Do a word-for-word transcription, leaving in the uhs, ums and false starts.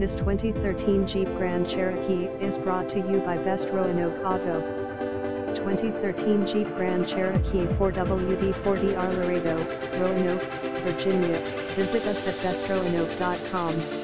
This twenty thirteen Jeep Grand Cherokee is brought to you by Best Roanoke Auto. twenty thirteen Jeep Grand Cherokee four W D four D R Laredo, Roanoke, Virginia. Visit us at best roanoke dot com.